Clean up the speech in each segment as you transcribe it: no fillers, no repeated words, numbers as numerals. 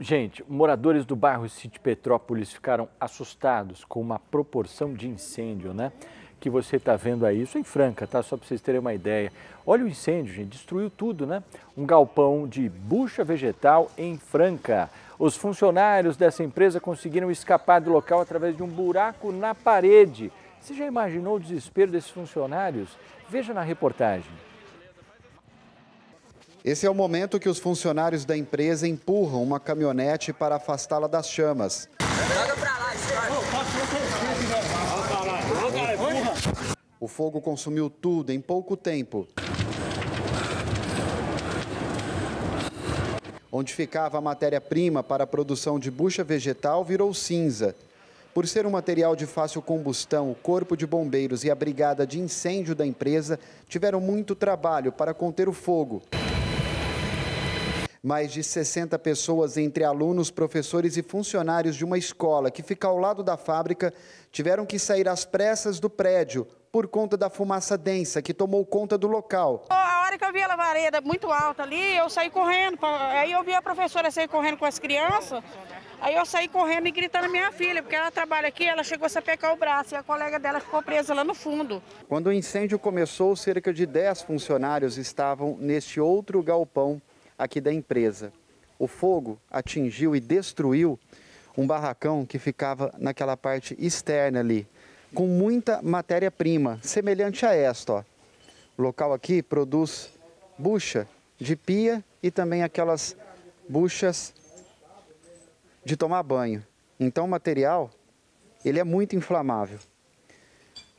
Gente, moradores do bairro City Petrópolis ficaram assustados com uma proporção de incêndio, né? Que você está vendo aí, isso em Franca, tá? Só para vocês terem uma ideia. Olha o incêndio, gente, destruiu tudo, né? Um galpão de bucha vegetal em Franca. Os funcionários dessa empresa conseguiram escapar do local através de um buraco na parede. Você já imaginou o desespero desses funcionários? Veja na reportagem. Esse é o momento que os funcionários da empresa empurram uma caminhonete para afastá-la das chamas. O fogo consumiu tudo em pouco tempo. Onde ficava a matéria-prima para a produção de bucha vegetal virou cinza. Por ser um material de fácil combustão, o Corpo de Bombeiros e a Brigada de Incêndio da empresa tiveram muito trabalho para conter o fogo. Mais de 60 pessoas, entre alunos, professores e funcionários de uma escola que fica ao lado da fábrica, tiveram que sair às pressas do prédio por conta da fumaça densa que tomou conta do local. A hora que eu vi a labareda muito alta ali, eu saí correndo. Aí eu vi a professora sair correndo com as crianças, aí eu saí correndo e gritando a minha filha, porque ela trabalha aqui, ela chegou a sapecar o braço e a colega dela ficou presa lá no fundo. Quando o incêndio começou, cerca de 10 funcionários estavam neste outro galpão aqui da empresa. O fogo atingiu e destruiu um barracão que ficava naquela parte externa ali, com muita matéria-prima, semelhante a esta, ó. O local aqui produz bucha de pia e também aquelas buchas de tomar banho. Então o material, ele é muito inflamável.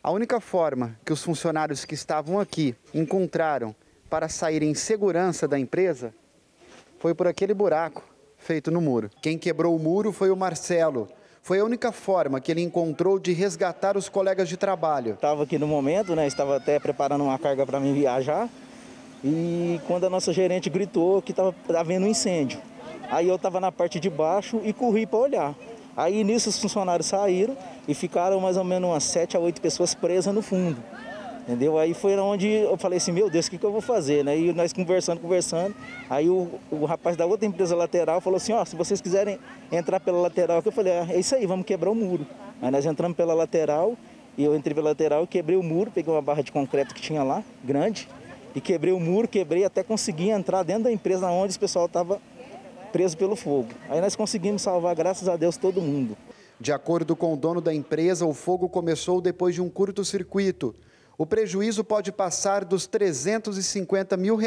A única forma que os funcionários que estavam aqui encontraram para sair em segurança da empresa foi por aquele buraco feito no muro. Quem quebrou o muro foi o Marcelo. Foi a única forma que ele encontrou de resgatar os colegas de trabalho. Estava aqui no momento, né? Estava até preparando uma carga para mim viajar. E quando a nossa gerente gritou que estava havendo um incêndio. Aí eu estava na parte de baixo e corri para olhar. Aí nisso os funcionários saíram e ficaram mais ou menos umas 7 a 8 pessoas presas no fundo. Entendeu? Aí foi onde eu falei assim, meu Deus, o que eu vou fazer? Né? E nós conversando, aí o rapaz da outra empresa lateral falou assim, ó, se vocês quiserem entrar pela lateral, eu falei, é isso aí, vamos quebrar o muro. Aí nós entramos pela lateral, e eu entrei pela lateral, quebrei o muro, peguei uma barra de concreto que tinha lá, grande, e quebrei o muro, até conseguir entrar dentro da empresa onde o pessoal estava preso pelo fogo. Aí nós conseguimos salvar, graças a Deus, todo mundo. De acordo com o dono da empresa, o fogo começou depois de um curto-circuito. O prejuízo pode passar dos R$ 350 mil.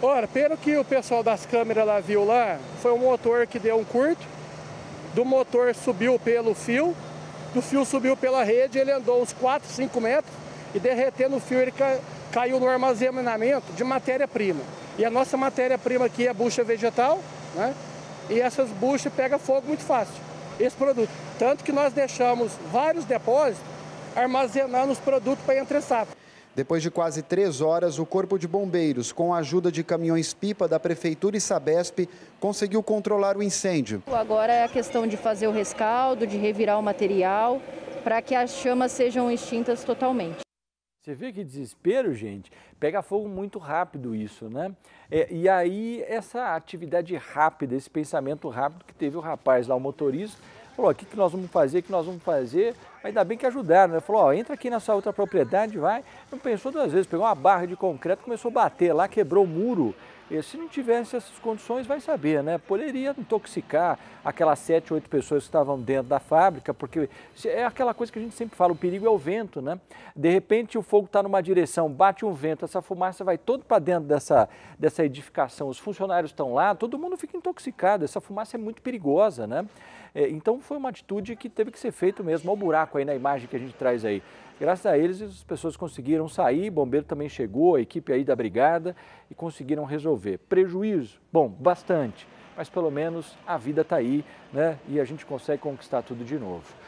Ora, pelo que o pessoal das câmeras lá viu lá, foi um motor que deu um curto, do motor subiu pelo fio, do fio subiu pela rede, ele andou uns 4, 5 metros e derretendo o fio ele caiu no armazenamento de matéria-prima. E a nossa matéria-prima aqui é bucha vegetal, né? E essas buchas pegam fogo muito fácil, esse produto. Tanto que nós deixamos vários depósitos armazenando os produtos para entre-safra. Depois de quase 3 horas, o Corpo de Bombeiros, com a ajuda de caminhões-pipa da Prefeitura e Sabesp, conseguiu controlar o incêndio. Agora é a questão de fazer o rescaldo, de revirar o material, para que as chamas sejam extintas totalmente. Você vê que desespero, gente? Pega fogo muito rápido isso, né? E aí, essa atividade rápida, esse pensamento rápido que teve o rapaz lá, o motorista, falou, o que nós vamos fazer, ainda bem que ajudaram, né? Falou, ó, entra aqui nessa outra propriedade, vai. Não pensou 2 vezes, pegou uma barra de concreto, começou a bater lá, quebrou o muro. E se não tivesse essas condições, vai saber, né? Poderia intoxicar aquelas 7, 8 pessoas que estavam dentro da fábrica, porque é aquela coisa que a gente sempre fala, o perigo é o vento, né? De repente o fogo está numa direção, bate um vento, essa fumaça vai todo para dentro dessa edificação, os funcionários estão lá, todo mundo fica intoxicado, essa fumaça é muito perigosa, né? Então foi uma atitude que teve que ser feita mesmo, olha o buraco aí na imagem que a gente traz aí. Graças a eles, as pessoas conseguiram sair, o bombeiro também chegou, a equipe aí da brigada, e conseguiram resolver. Prejuízo? Bom, bastante, mas pelo menos a vida está aí, né? E a gente consegue conquistar tudo de novo.